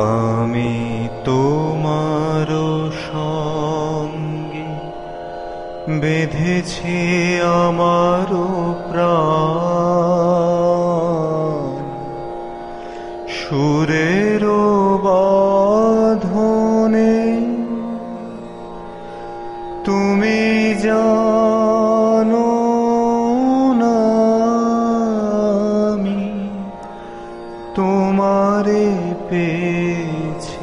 আমি তোমার সঙ্গে বেঁধেছি আমার প্রাণ, সুরের বাঁধনে তুমি জানো না আমি তোমারে পেয়েছি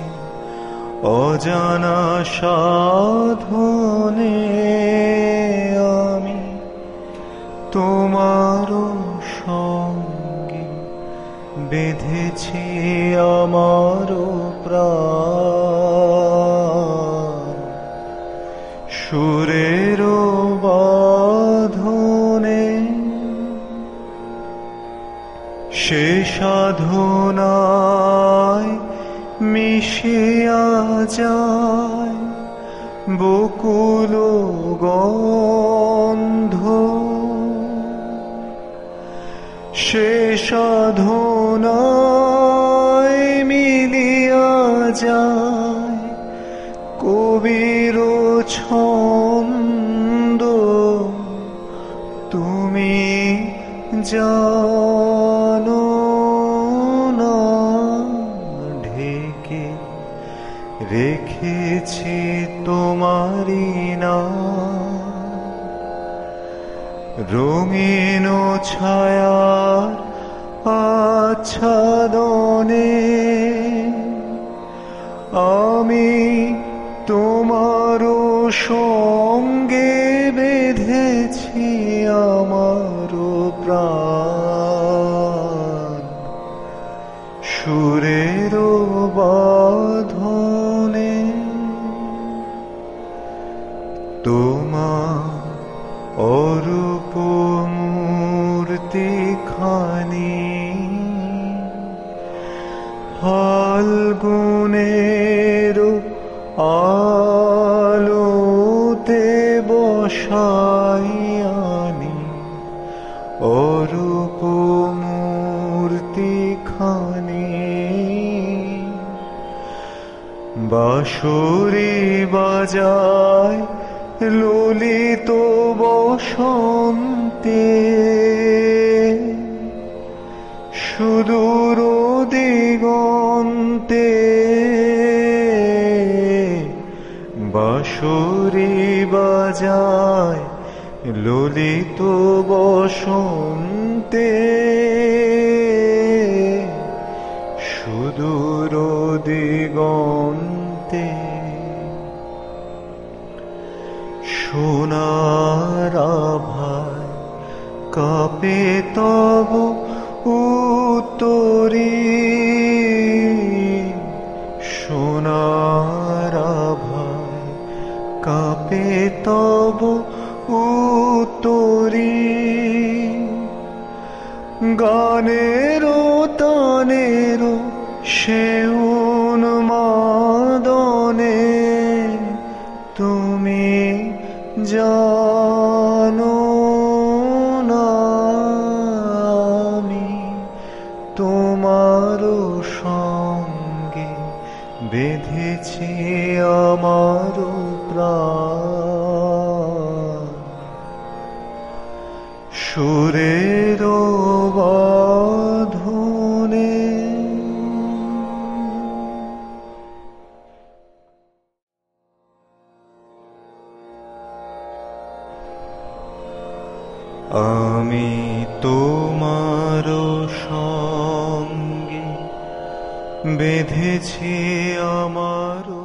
অজানা সাধনে। আমি তোমার সঙ্গে বেঁধেছি আমার প্রাণ, সুরের বাঁধনে সে সাধনায় মিশিয়া যায় বকুল গন্ধ, সে সাধনায় মিলিয়া যায় কবির ছন্দ। তুমি জানো না ঢেকে রেখেছি তোমারি নাম, রঙিন ছায়ার আচ্ছাদনে আমি তোমার সঙ্গে বেঁধেছি আমার প্রাণ, সুরের বাঁধনে তোমার অরূপ মূর্তি খানি ফাল্গুনের আলোতে বসাই আনি, অরূপ মূর্তি খানি বাঁশুরি বাজায় ললিত বসন্তে, সুদূর দিগন্তে বাঁশুরি বাজায় ললিত বসন্তে, সুদূর দিগন্তে সোনার আভায় কাঁপে তব উত্তরী, সোনার আভায় কাঁপে তব উত্তরী, গানের তানের সে উন্মাদনে তুমি জানো না আমি তোমার সঙ্গে বেঁধেছি আমার প্রাণ, সুরের বাঁধনে। আমি তোমার সঙ্গে বেঁধেছি আমার